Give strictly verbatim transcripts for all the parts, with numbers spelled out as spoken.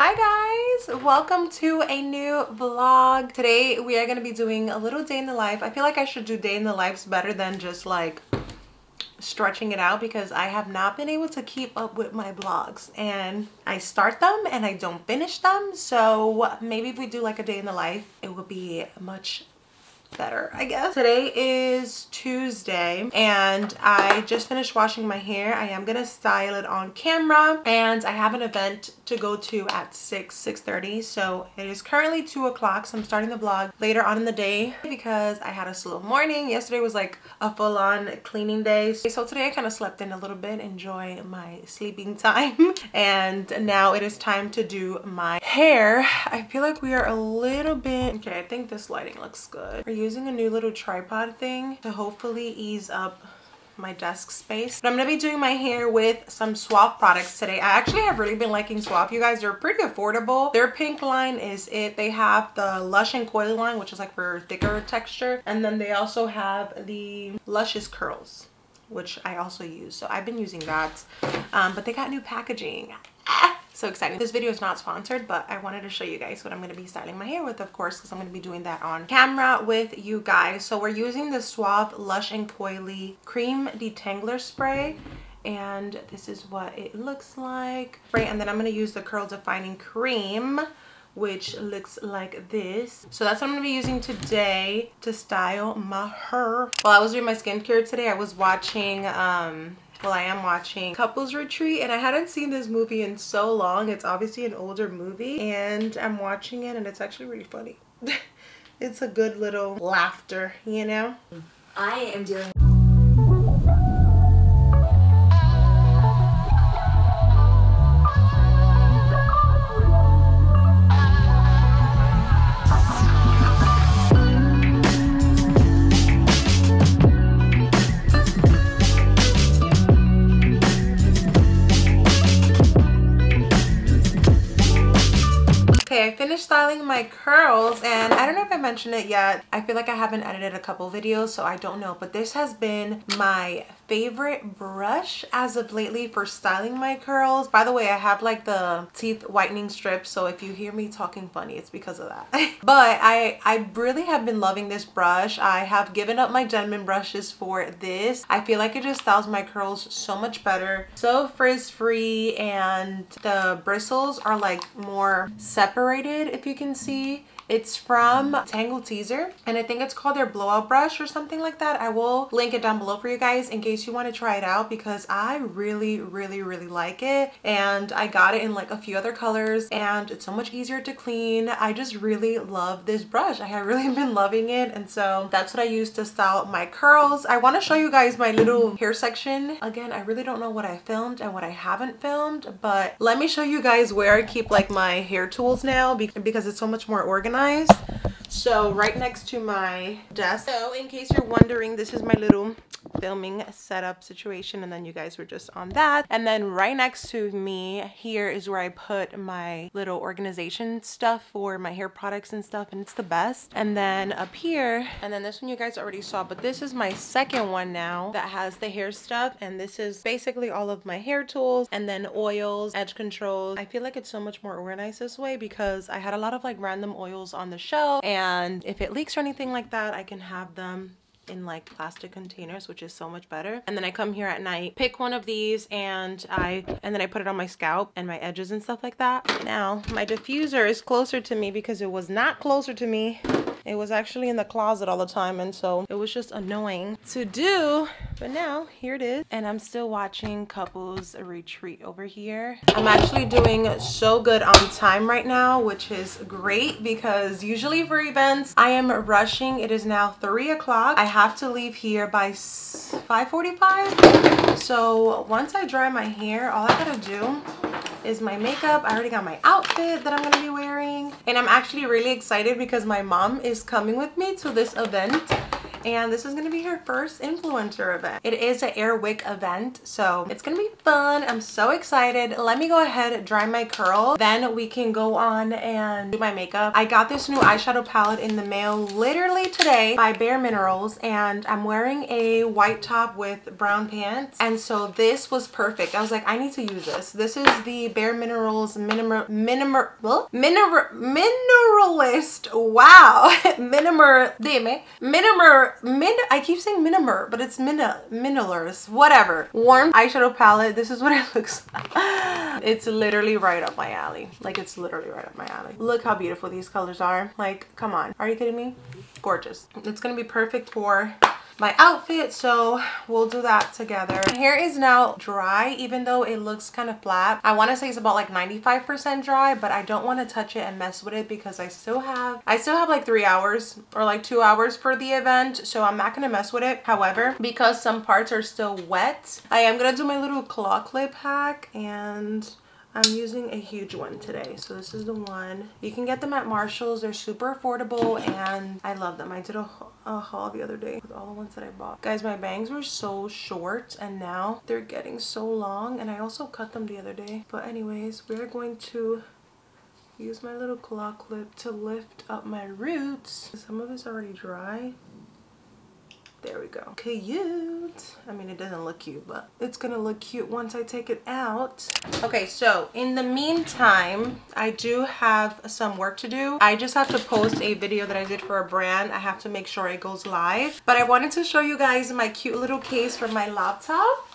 Hi guys, welcome to a new vlog. Today we are going to be doing a little day in the life. I feel like I should do day in the lives better than just like stretching it out because I have not been able to keep up with my vlogs, and I start them and I don't finish them. So maybe if we do like a day in the life, it would be much better, I guess. Today is Tuesday and I just finished washing my hair. I am gonna style it on camera, and I have an event to go to at six, six thirty, so it is currently two o'clock, so I'm starting the vlog later on in the day because I had a slow morning. Yesterday was like a full-on cleaning day, so today I kind of slept in a little bit, enjoy my sleeping time. And now it is time to do my hair. I feel like we are a little bit okay. I think this lighting looks good. We're using a new little tripod thing to hopefully ease up my desk space. But I'm gonna be doing my hair with some Suave products today. I actually have really been liking Suave, you guys. They're pretty affordable. Their pink line is it. They have the Lush and Coily line, which is like for thicker texture, and then they also have the Luscious Curls, which I also use. So I've been using that, um, but they got new packaging. So exciting. This video is not sponsored, but I wanted to show you guys what I'm going to be styling my hair with, of course, because I'm going to be doing that on camera with you guys. So we're using the Suave Lush and Coily Cream Detangler Spray, and this is what it looks like. Right, and then I'm going to use the Curl Defining Cream, which looks like this. So that's what I'm gonna be using today to style my hair. While I was doing my skincare today, I was watching, um, well, I am watching Couples Retreat, and I hadn't seen this movie in so long. It's obviously an older movie, and I'm watching it, and it's actually really funny. It's a good little laughter, you know? I am doing I finished styling my curls, and I don't know if I mentioned it yet. I feel like I haven't edited a couple videos, so I don't know, but this has been my favorite brush as of lately for styling my curls. By the way, I have like the teeth whitening strip, so if you hear me talking funny, it's because of that. But I, I really have been loving this brush. I have given up my gentleman brushes for this. I feel like it just styles my curls so much better. So frizz-free, and the bristles are like more separate, if you can see. It's from Tangle Teezer, and I think it's called their blowout brush or something like that. I will link it down below for you guys in case you want to try it out, because I really really really like it, and I got it in like a few other colors, and it's so much easier to clean. I just really love this brush. I have really been loving it, and so that's what I use to style my curls. I want to show you guys my little hair section. Again, I really don't know what I filmed and what I haven't filmed, but let me show you guys where I keep like my hair tools now, because it's so much more organized. So right next to my desk. So in case you're wondering, this is my little filming setup situation, and then you guys were just on that. And then right next to me here is where I put my little organization stuff for my hair products and stuff, and it's the best. And then up here, and then this one you guys already saw, but this is my second one now that has the hair stuff, and this is basically all of my hair tools, and then oils, edge controls. I feel like it's so much more organized this way, because I had a lot of like random oils on the shelf, and if it leaks or anything like that, I can have them in like plastic containers, which is so much better. And then I come here at night, pick one of these, and I and then I put it on my scalp and my edges and stuff like that. Now my diffuser is closer to me, because it was not closer to me. It was actually in the closet all the time, and so it was just annoying to do, but now here it is. And I'm still watching Couples Retreat over here. I'm actually doing so good on time right now, which is great, because usually for events I am rushing. It is now three o'clock. I have to leave here by five forty-five, so once I dry my hair, all I gotta do is my makeup. I already got my outfit that I'm gonna be wearing, and I'm actually really excited because my mom is coming with me to this event, and this is going to be her first influencer event. It is an Air Wick event, so it's going to be fun. I'm so excited. Let me go ahead, dry my curls, then we can go on and do my makeup. I got this new eyeshadow palette in the mail literally today by Bare Minerals, and I'm wearing a white top with brown pants, and so this was perfect. I was like, I need to use this. This is the Bare Minerals Minimal Minimal Mineral Mineralist. Wow. Minimal Dime Minimal Min I keep saying Minimal, but it's Mina Mineralist. Whatever. Warm eyeshadow palette. This is what it looks like. It's literally right up my alley. Like, it's literally right up my alley. Look how beautiful these colors are. Like, come on. Are you kidding me? Gorgeous. It's gonna be perfect for my outfit, so we'll do that together. My hair is now dry, even though it looks kind of flat. I want to say it's about like ninety-five percent dry, but I don't want to touch it and mess with it because I still have I still have like three hours or like two hours for the event, so I'm not gonna mess with it. However, because some parts are still wet, I am gonna do my little claw clip hack, and I'm using a huge one today. So this is the one. You can get them at Marshall's. They're super affordable and I love them. I did a, a haul the other day with all the ones that I bought. Guys, my bangs were so short and now they're getting so long, and I also cut them the other day. But anyways, we're going to use my little claw clip to lift up my roots. Some of it's already dry. There we go. Cute. I mean, it doesn't look cute, but it's gonna look cute once I take it out. Okay, so in the meantime, I do have some work to do. I just have to post a video that I did for a brand. I have to make sure it goes live. But I wanted to show you guys my cute little case for my laptop.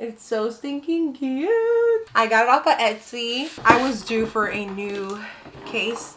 It's so stinking cute. I got it off of Etsy. I was due for a new case,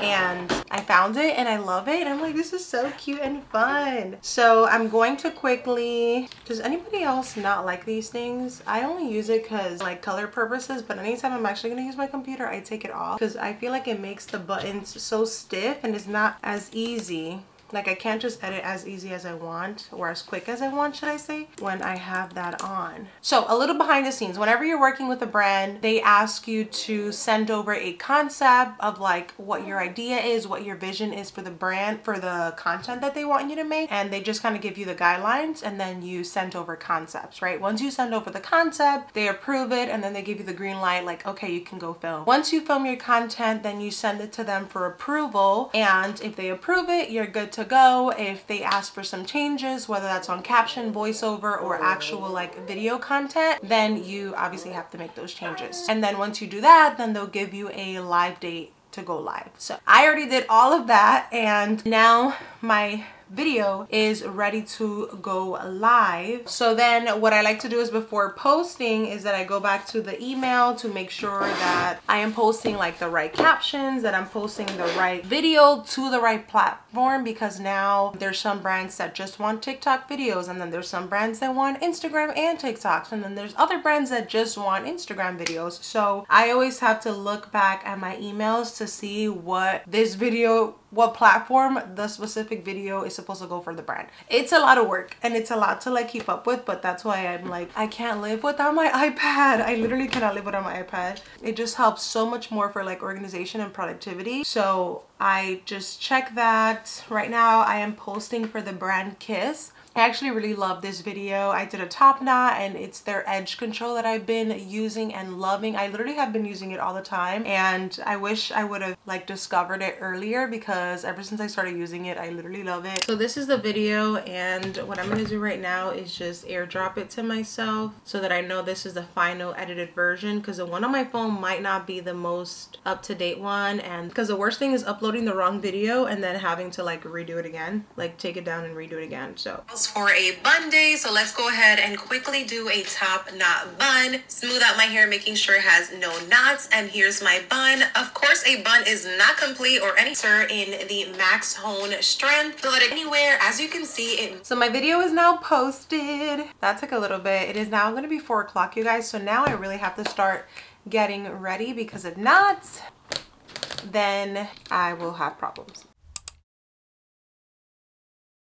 and I found it and I love it, and I'm like, this is so cute and fun. So I'm going to quickly, does anybody else not like these things? I only use it because like color purposes, but anytime I'm actually gonna use my computer, I take it off because I feel like it makes the buttons so stiff and it's not as easy. Like, I can't just edit as easy as I want, or as quick as I want, should I say, when I have that on. So a little behind the scenes, whenever you're working with a brand, they ask you to send over a concept of like what your idea is, what your vision is for the brand, for the content that they want you to make. And they just kind of give you the guidelines, and then you send over concepts, right? Once you send over the concept, they approve it, and then they give you the green light, like, okay, you can go film. Once you film your content, then you send it to them for approval. And if they approve it, you're good to go. If they ask for some changes, whether that's on caption, voiceover, or actual like video content, then you obviously have to make those changes. And then once you do that, then they'll give you a live date to go live. So I already did all of that, and now my video is ready to go live. So then what I like to do is before posting is that I go back to the email to make sure that I am posting like the right captions, that I'm posting the right video to the right platform, because now there's some brands that just want TikTok videos, and then there's some brands that want Instagram and TikToks, and then there's other brands that just want Instagram videos. So I always have to look back at my emails to see what this video what platform the specific video is supposed to go for the brand. It's a lot of work and it's a lot to like keep up with, but that's why I'm like, I can't live without my iPad. I literally cannot live without my iPad. It just helps so much more for like organization and productivity. So I just check that. Right now I am posting for the brand KISS. I actually really love this video. I did a top knot, and it's their edge control that I've been using and loving. I literally have been using it all the time, and I wish I would have like discovered it earlier, because ever since I started using it, I literally love it. So this is the video, and what I'm gonna do right now is just airdrop it to myself so that I know this is the final edited version, because the one on my phone might not be the most up-to-date one, and because the worst thing is uploading the wrong video and then having to like redo it again, like take it down and redo it again. So for a bun day, so let's go ahead and quickly do a top knot bun, smooth out my hair, making sure it has no knots, and here's my bun. Of course, a bun is not complete or any sir in the max hone strength, throw it anywhere, as you can see it. So my video is now posted. That took a little bit. It is now going to be four o'clock, you guys, so now I really have to start getting ready, because if not, then I will have problems.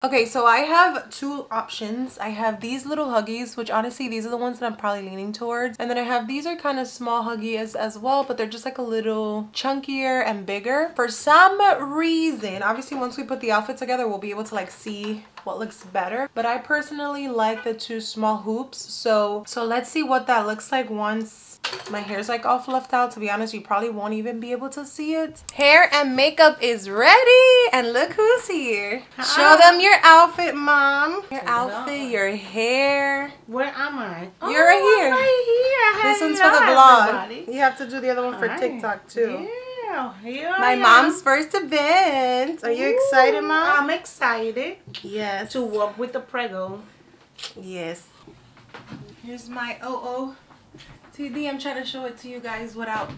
Okay, so I have two options. I have these little huggies, which honestly, these are the ones that I'm probably leaning towards. And then I have these are kind of small huggies as well, but they're just like a little chunkier and bigger. For some reason, obviously once we put the outfit together, we'll be able to like see what looks better. But I personally like the two small hoops. So, so let's see what that looks like once my hair's like all fluffed out. To be honest, you probably won't even be able to see it. Hair and makeup is ready. And look who's here. Hi. Show them your outfit, Mom. Your outfit, your hair. Where am I? Oh, you're right here. Right here. This one's for the vlog. Everybody. You have to do the other one for Hi. TikTok too. Yeah. Here My I mom's am. first event. Are you Ooh. excited, Mom? I'm excited. Yes. To walk with the prego. Yes. Here's my O O T D. I'm trying to show it to you guys without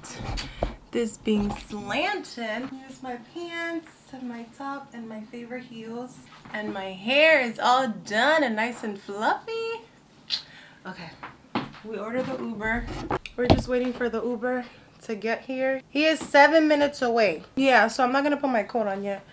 this being slanted. Here's my pants and my top and my favorite heels. And my hair is all done and nice and fluffy. Okay, we ordered the Uber. We're just waiting for the Uber to get here. He is seven minutes away. Yeah, so I'm not gonna put my coat on yet.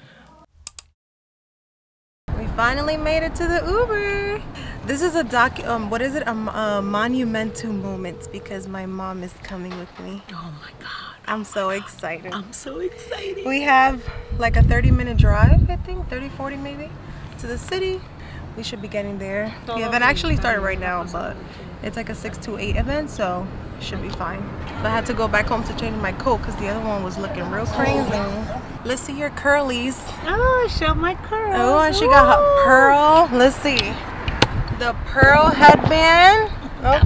We finally made it to the Uber. This is a doc, um, what is it? A, a monumental moment because my mom is coming with me. Oh my God. I'm so excited. I'm so excited. We have like a thirty minute drive, I think, thirty, forty maybe, to the city. We should be getting there. The event actually started right now, but it's like a six to eight event, so it should be fine. But I had to go back home to change my coat because the other one was looking real crazy. Let's see your curlies. Oh, show my curls. Oh, and she got her pearl. Let's see. The pearl headband.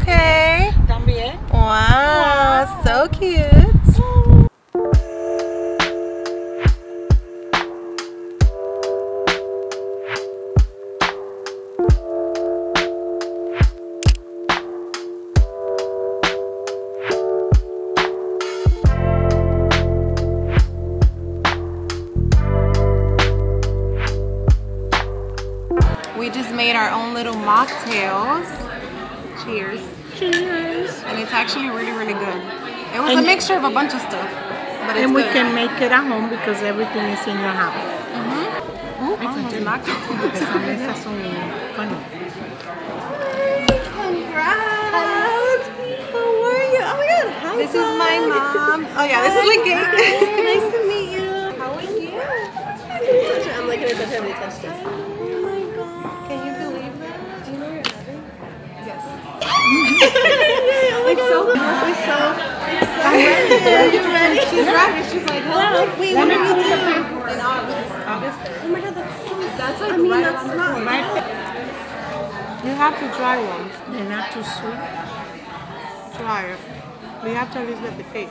Okay. Wow, wow. So cute. Mocktails. Cheers. Cheers. And it's actually really, really good. It was and a mixture of a bunch of stuff, but it's And we good. can make it at home because everything is in your house. Mm-hmm. Ooh, I did not Congrats. How are you? Oh my God. Hi, this God. is my mom. Oh yeah, this Hi, is like Nice to meet you. How are you? I'm like, I don't have any touch this. Oh my God, so so ready. You're ready. She's ready. She's like, hello. Wait, when are you doing? In August. August. Oh my God, that's so That's like I mean, right that's not point. Right. You have to try one. They're not too sweet. Try it. We have to at least get the cake.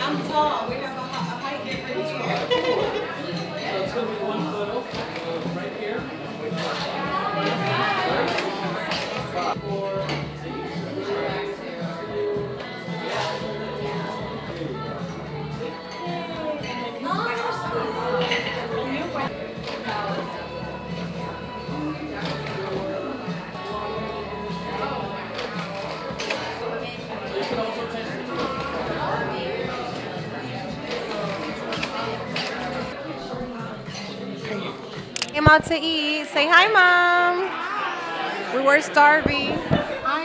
I'm tall. We have a height difference here. Out to eat. Say hi, Mom. Hi. We were starving. I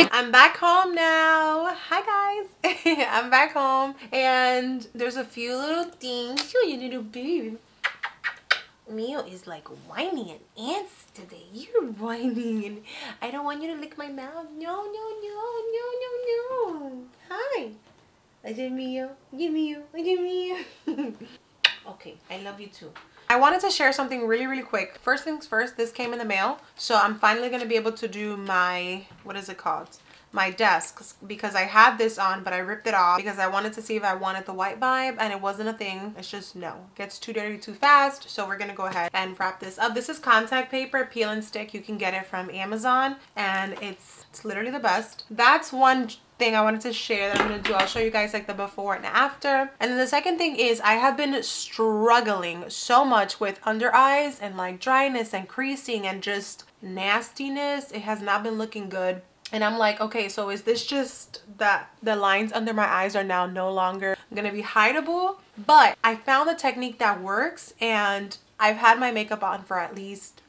am. I'm back home now. Hi, guys. I'm back home, and there's a few little things. You little baby. Mio is like whining and ants today. You're whining and I don't want you to lick my mouth. No, no, no, no, no, no. Hi. I did Mio, give me you, I did Mio. Okay, I love you too. I wanted to share something really, really quick. First things first, this came in the mail. So I'm finally gonna be able to do my, what is it called? My desk, because I had this on, but I ripped it off because I wanted to see if I wanted the white vibe and it wasn't a thing. It's just no, it gets too dirty too fast. So we're gonna go ahead and wrap this up. This is contact paper, peel and stick. You can get it from Amazon and it's, it's literally the best. That's one thing I wanted to share that I'm gonna do. I'll show you guys like the before and after. And then the second thing is I have been struggling so much with under eyes and like dryness and creasing and just nastiness. It has not been looking good. And I'm like, okay, so is this just that the lines under my eyes are now no longer gonna be hideable? But I found the technique that works, and I've had my makeup on for at least,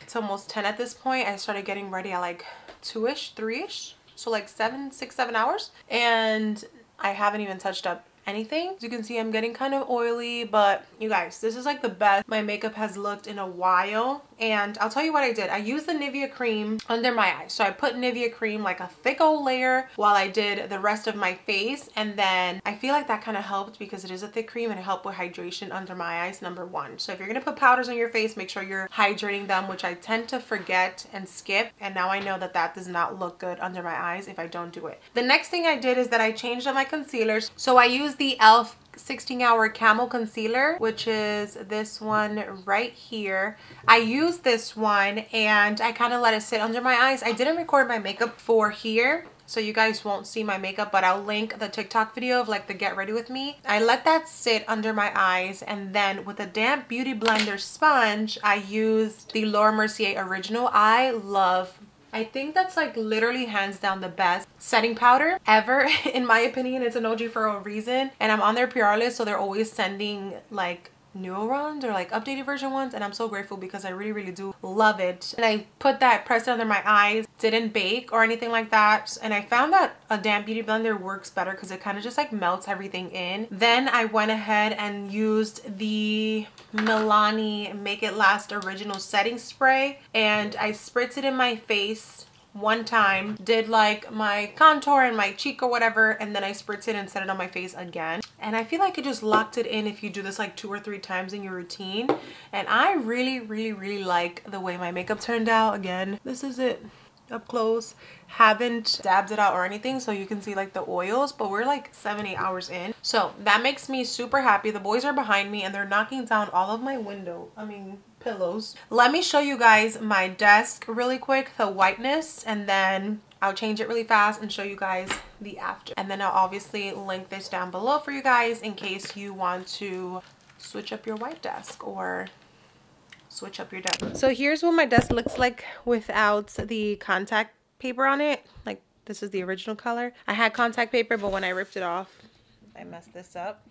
it's almost ten at this point. I started getting ready at like two-ish, three-ish. So like seven, six, seven hours. And I haven't even touched up anything. As you can see, I'm getting kind of oily, but you guys, this is like the best my makeup has looked in a while. And I'll tell you what I did. I used the Nivea cream under my eyes. So I put Nivea cream like a thick old layer while I did the rest of my face. And then I feel like that kind of helped because it is a thick cream and it helped with hydration under my eyes, number one. So if you're going to put powders on your face, make sure you're hydrating them, which I tend to forget and skip. And now I know that that does not look good under my eyes if I don't do it. The next thing I did is that I changed up my concealers. So I used the e l f sixteen hour Camel Concealer, which is this one right here. I used this one and I kind of let it sit under my eyes. I didn't record my makeup for here, so you guys won't see my makeup, but I'll link the TikTok video of like the get ready with me. I let that sit under my eyes, and then with a damp beauty blender sponge, I used the Laura Mercier Original. I love I think that's like literally hands down the best setting powder ever. In my opinion, it's an O G for a reason. And I'm on their P R list, so they're always sending like newer ones or like updated version ones. And I'm so grateful because I really, really do love it. And I put that, pressed it under my eyes, didn't bake or anything like that. And I found that a damp beauty blender works better because it kind of just like melts everything in. Then I went ahead and used the Milani Make It Last Original Setting Spray, and I spritzed it in my face one time, did like my contour and my cheek or whatever, and then I spritzed it and set it on my face again. And I feel like it just locked it in if you do this like two or three times in your routine. And I really, really, really like the way my makeup turned out. Again, this is it up close. Haven't dabbed it out or anything, so you can see like the oils, but we're like seven, eight hours in. So that makes me super happy. The boys are behind me and they're knocking down all of my window, I mean, pillows. Let me show you guys my desk really quick, the whiteness, and then I'll change it really fast and show you guys the after. And then I'll obviously link this down below for you guys in case you want to switch up your white desk or switch up your desk. So here's what my desk looks like without the contact paper on it. Like, this is the original color. I had contact paper, but when I ripped it off, I messed this up.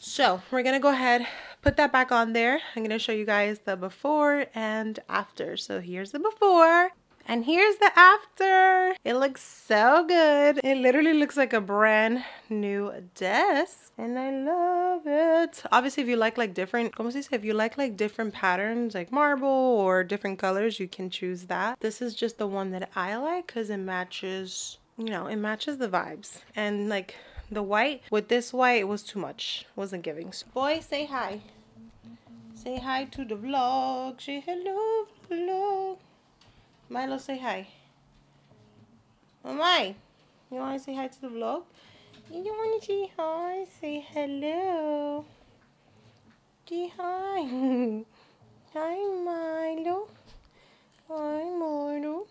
So we're gonna go ahead, put that back on there. I'm gonna show you guys the before and after. So here's the before and here's the after. It looks so good. It literally looks like a brand new desk and I love it. Obviously, if you like like different, como se dice, if you like like different patterns like marble or different colors, you can choose that. This is just the one that I like because it matches, you know, it matches the vibes. And like the white, with this white, it was too much. Wasn't giving. So boy, say hi. Say hi to the vlog. Say hello, hello. Milo, say hi. Mamai, you want to say hi to the vlog? You want to say hi? Say hello. Say hi. Hi, Milo. Hi, Milo.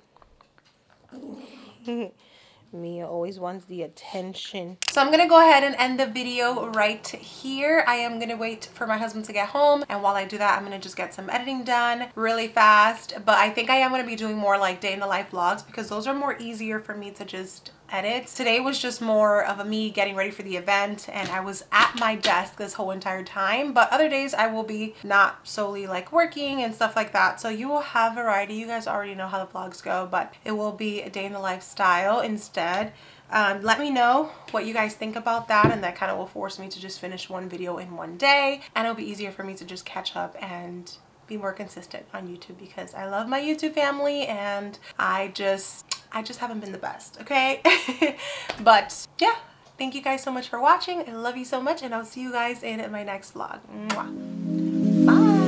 Mia always wants the attention. So I'm gonna go ahead and end the video right here. I am gonna wait for my husband to get home, and while I do that, I'm gonna just get some editing done really fast. But I think I am gonna be doing more like day in the life vlogs because those are more easier for me to just edit. Today was just more of a me getting ready for the event, and I was at my desk this whole entire time. But other days I will be not solely like working and stuff like that, so you will have variety. You guys already know how the vlogs go, but it will be a day in the lifestyle instead. Um, let me know what you guys think about that, and that kind of will force me to just finish one video in one day, and it'll be easier for me to just catch up and be more consistent on YouTube because I love my YouTube family and I just I just haven't been the best, okay? But yeah, thank you guys so much for watching. I love you so much, and I'll see you guys in my next vlog. Mwah. Bye.